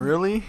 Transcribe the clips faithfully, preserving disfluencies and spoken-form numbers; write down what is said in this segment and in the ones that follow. Really?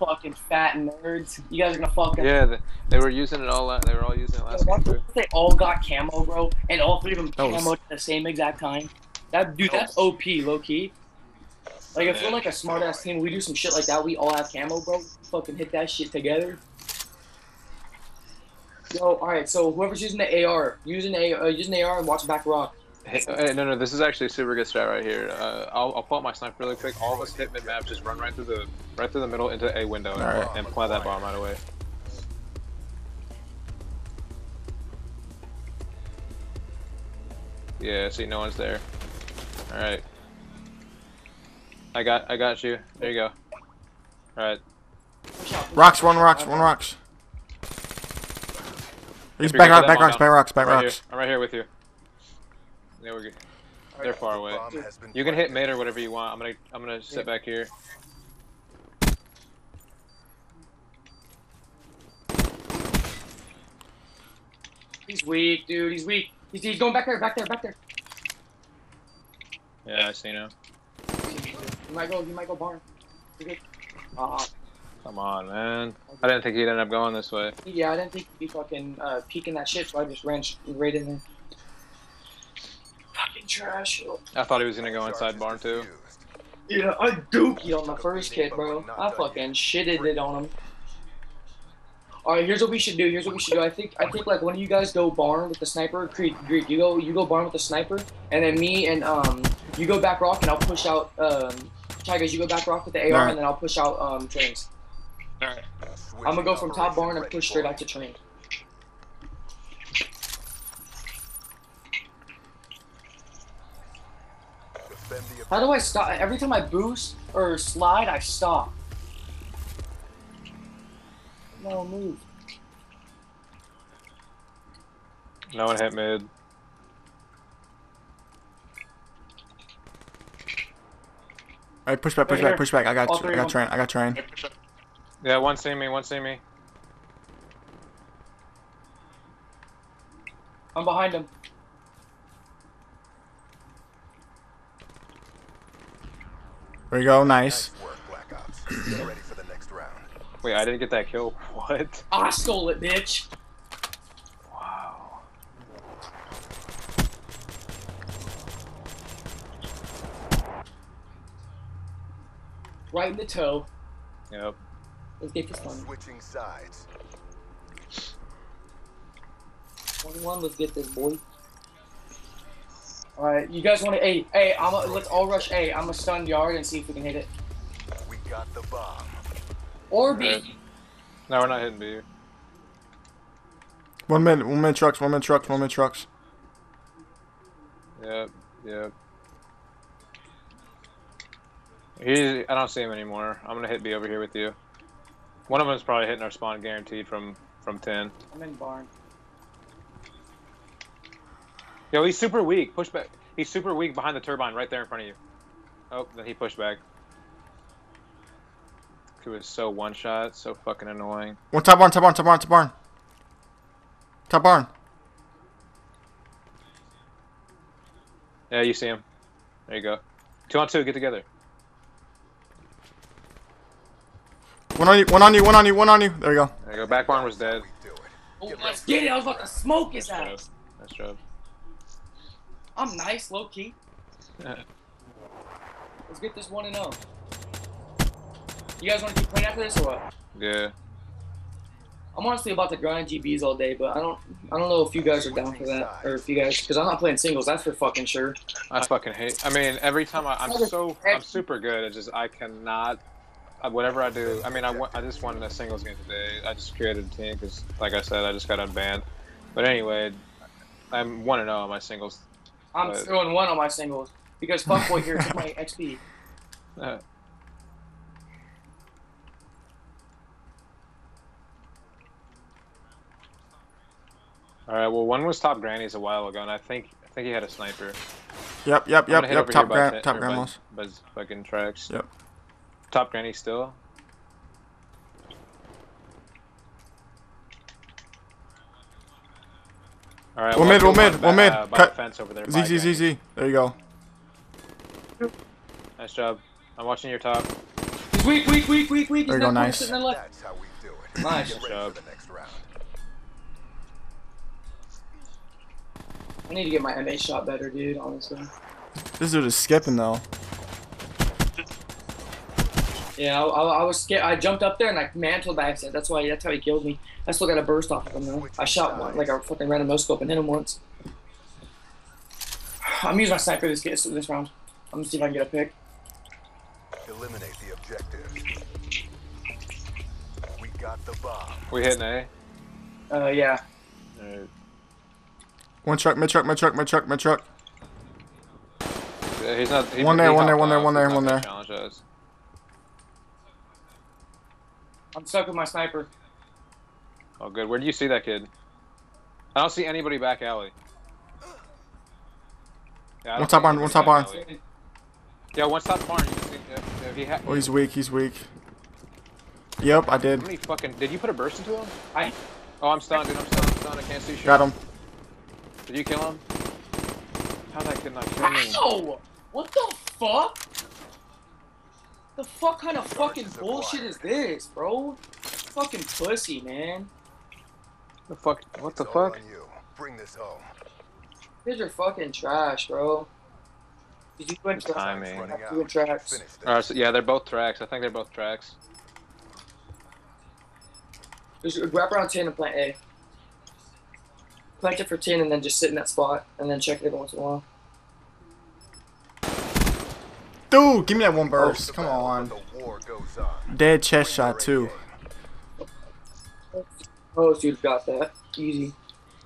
Fucking fat nerds. You guys are gonna fucking. Yeah, they, they were using it all. They were all using it last week. They all got camo, bro, and all three of them oh. camoed at the same exact time. That dude, that's O P, low key. Like if we're like a smart ass team, we do some shit like that. We all have camo, bro. We fucking hit that shit together. Yo, all right. So whoever's using the A R, using the A R, uh, using the A R and watch back rock. Hey, hey, no, no, this is actually a super good strat right here. Uh, I'll, I'll pull up my sniper really quick. All of us hit mid-map, just run right through the right through the middle into a window and, right, and apply that bomb right away. Yeah, see, no one's there. All right, I got, I got you. There you go. All right. Rocks, one rocks, one rocks. He's back, rock, back rocks, back rocks, back right rocks. Here. I'm right here with you. There we go. They're far away. You can hit mid or whatever you want. I'm gonna I'm gonna sit back here. He's weak, dude. He's weak. He's, he's going back there, back there, back there. Yeah, I see him. You might go. You might go barn. Uh-huh. Come on, man. I didn't think he'd end up going this way. Yeah, I didn't think he'd be fucking uh, peeking that shit, so I just ran right in there. Trash. I thought he was gonna go inside barn too. Yeah, I dookie on the first kid, bro. I fucking shitted it on him. All right, here's what we should do. Here's what we should do. I think I think like one of you guys go barn with the sniper. Creek, Greek, you go you go barn with the sniper, and then me and um you go back rock, and I'll push out um Tigers. You go back rock with the A R, right, and then I'll push out um trains. All right. I'm gonna go from top barn and push straight out to train. How do I stop? Every time I boost or slide, I stop. No move. No one hit mid. Alright, push back, push back, push back. I got, I got train, I got train. Yeah, one see me, one see me. I'm behind him. There you go, nice. Nice work, Black Ops. Get ready for the next round. Wait, I didn't get that kill. What? I stole it, bitch. Wow. Right in the toe. Yep. Let's get this one. Switching sides. one one, let's get this, boy. Alright, you guys want to A? Hey, I'm a, let's all rush A. I'm a stunned yard and see if we can hit it. We got the bomb. Or B. Right. No, we're not hitting B. One minute, one minute trucks, one minute trucks, one minute trucks. Yep, yep. He's, I don't see him anymore. I'm gonna hit B over here with you. One of them is probably hitting our spawn, guaranteed from from ten. I'm in barn. Yo, he's super weak. Push back. He's super weak behind the turbine right there in front of you. Oh, then he pushed back. He was so one shot, so fucking annoying. One top barn, top barn, top barn, top barn. Top barn. Yeah, you see him. There you go. Two on two, get together. One on you, one on you, one on you, one on you. There you go. There you go. Back barn was dead. Oh, let's get it. I was about to smoke his ass. Nice job. I'm nice, low key. Let's get this one and oh. You guys want to keep playing after this or what? Yeah. I'm honestly about to grind G Bs all day, but I don't, I don't know if you guys are down for that or if you guys, because I'm not playing singles. That's for fucking sure. I fucking hate. I mean, every time I, I'm so, I'm super good. It's just I cannot. Whatever I do, I mean, I, I just won a singles game today. I just created a team because, like I said, I just got unbanned. But anyway, I'm one and oh on my singles. I'm two and one on my singles because fuckboy here took my X P. Uh, all right. Well, one was top grannies a while ago, and I think I think he had a sniper. Yep, yep, yep, yep. Top gran, top grandmas. Buzz fucking tracks. Yep. Top granny still. All right, we're mid, we're mid, we're mid. Cut. Fence over there. Z, Z, Z, Z. There you go. Nice job. I'm watching your top. He's weak, weak, weak, weak, weak. There you go, nice. That's how we do it. Nice job. I need to get my M A shot better, dude, honestly. This dude is skipping, though. Yeah, I, I, I was scared. I jumped up there and I mantled by accident. That's why. That's how he killed me. I still got a burst off of him, though. I shot one, like a fucking random no scope, and hit him once. I'm using my sniper this this round. I'm gonna see if I can get a pick. Eliminate the objective. We got the bomb. We hitting A? Uh, yeah. All right. One truck, mid truck, mid truck, mid truck, mid truck. Yeah, he's not. He's, one there, he's one there, one there, one there, one there. I'm stuck with my sniper. Oh, good. Where do you see that kid? I don't see anybody back alley. Yeah, one top barn, one top barn. Alley. Yeah, one top barn. If, if he ha oh, he's weak, he's weak. Yep, I did. How many fucking, did you put a burst into him? I. Oh, I'm stunned, dude. I'm stunned. I'm stunned. I can't see shit. Got him. Did you kill him? How that kid not kill me? Ow! What the fuck? The fuck kind of fucking bullshit is this, bro? Fucking pussy, man. The fuck? What the fuck? Bring this home. These are fucking trash, bro. Did you win timing? Doing tracks. Alright, so yeah, they're both tracks. I think they're both tracks. Just wrap around ten and plant A. Plant it for ten and then just sit in that spot and then check it every once in a while. Dude, give me that one burst. Come on. Dead chest shot, too. Oh, dude's got that. Easy.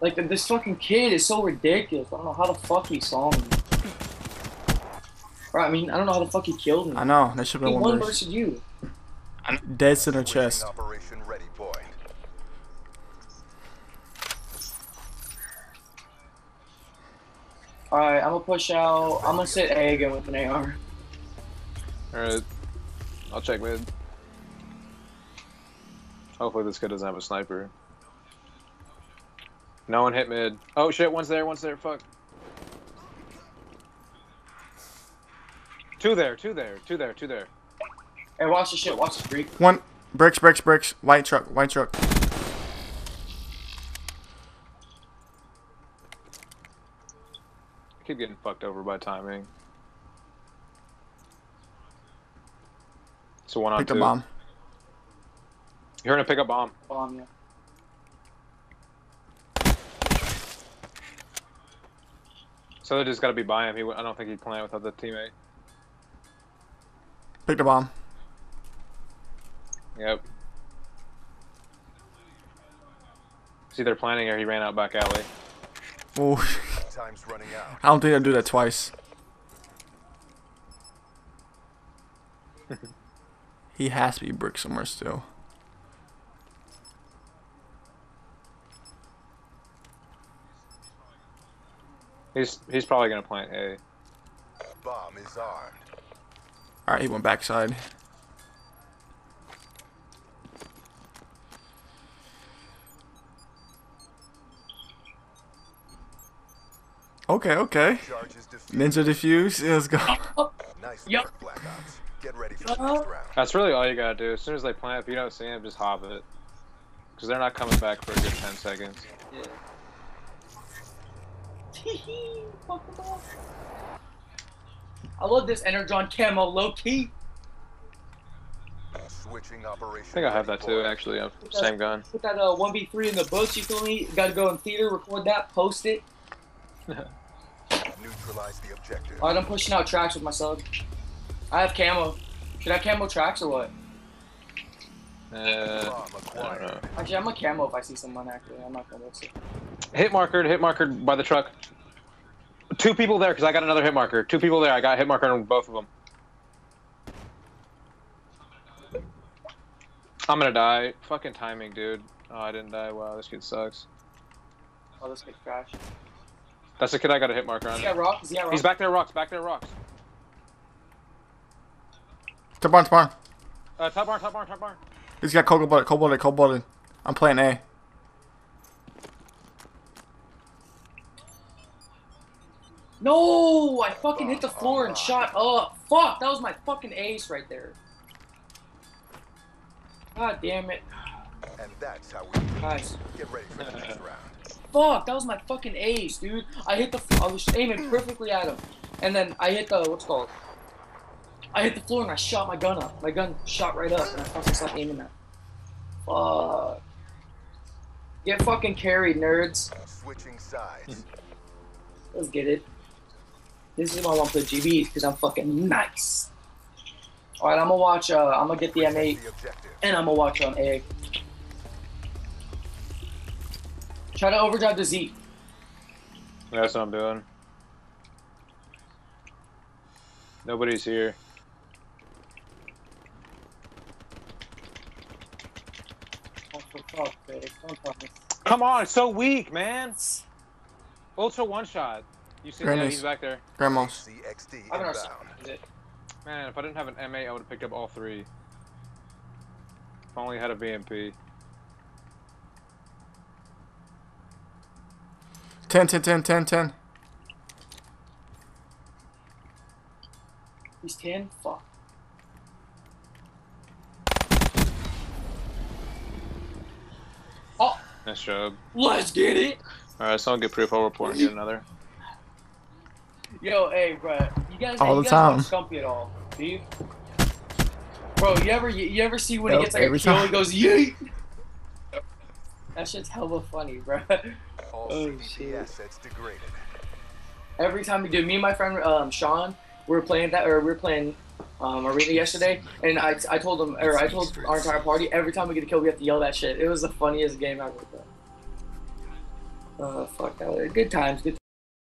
Like, this fucking kid is so ridiculous. I don't know how the fuck he saw me. Or, I mean, I don't know how the fuck he killed me. I know. That should have been one burst. One burst at you. Dead center chest. Alright, I'm gonna push out. I'm gonna sit A again with an A R. Alright. I'll check mid. Hopefully this guy doesn't have a sniper. No one hit mid. Oh shit, one's there, one's there, fuck. Two there, two there, two there, two there. Hey, watch the shit, watch the streak. One. Bricks, bricks, bricks. White truck, white truck. I keep getting fucked over by timing. So one on two. Pick a bomb. You're gonna pick a bomb. Bomb, yeah. So they just gotta be by him. He, I don't think he'd plan without the teammate. Pick the bomb. Yep. See, they're planning or he ran out back alley. Oh. Time's running out. I don't think I'd do that twice. He has to be brick somewhere still. He's he's probably gonna plant A. Bomb is armed. All right, he went backside. Okay, okay. Ninja defuse. Yeah, let's go. Nice yep. Work, Black Ops. Get ready for the next round. That's really all you gotta do. As soon as they plant, if you don't see him, just hop it. Because they're not coming back for a good ten seconds. Yeah. I love this Energon camo, low key. Switching operation. I think I have that too, actually. Put that, same gun. Put that uh, one v three in the books, you feel me? You gotta go in theater, record that, post it. Neutralize the objective. Alright, I'm pushing out tracks with my sub. I have camo. Should I camo tracks or what? Uh, I don't know. Actually, I'm a camo if I see someone, actually. I'm not gonna look it. Hit marker, hit marker by the truck. Two people there, because I got another hit marker. Two people there, I got a hit marker on both of them. I'm gonna die. Fucking timing, dude. Oh, I didn't die. Wow, this kid sucks. Oh, this kid crashed. That's the kid I got a hit marker on. He's got rocks. Rock? He's back there, rocks. Back there, rocks. Top barn, top barn. Uh, top barn, top barn, top barn. He's got cold blooded, cold blooded, cold blooded. I'm playing A. No! I fucking hit the floor and shot up. Fuck! That was my fucking ace right there. God damn it. And that's how we nice. Get ready for the next round. Fuck! That was my fucking ace, dude. I hit the. I was aiming perfectly at him, and then I hit the what's called. I hit the floor and I shot my gun up. My gun shot right up, and I fucking stopped aiming at. Fuck. Get fucking carried, nerds. Switching sides. Let's get it. This is why I want to play G B because I'm fucking nice. All right, I'm gonna watch. Uh, I'm gonna get the M eight, and I'm gonna watch on A. Try to overdrive the Z. That's what I'm doing. Nobody's here. Oh, for fuck's sake. Don't talk to me. Come on, it's so weak, man. Ultra one shot. You see him? He's back there. Grandma's. Man, if I didn't have an M A, I would have picked up all three. If I only had a B M P. ten, ten, ten, ten, ten. He's ten? Fuck. Oh! Nice job. Let's get it! Alright, someone get proof, I'll report and get another. Yo, hey, bro. You guys, all hey, you the guys time. Don't scumpy at all, do you? Bro, you ever, you, you ever see when nope, he gets like a kill and goes, yeet? That shit's hella funny, bro. Oh, shit. Assets degraded. Every time we do, me and my friend um, Sean, we were playing that, or we were playing um, arena yesterday, and I, I told him, or I told our entire party, every time we get a kill, we have to yell that shit. It was the funniest game ever. Oh uh, fuck that! Good times, good times.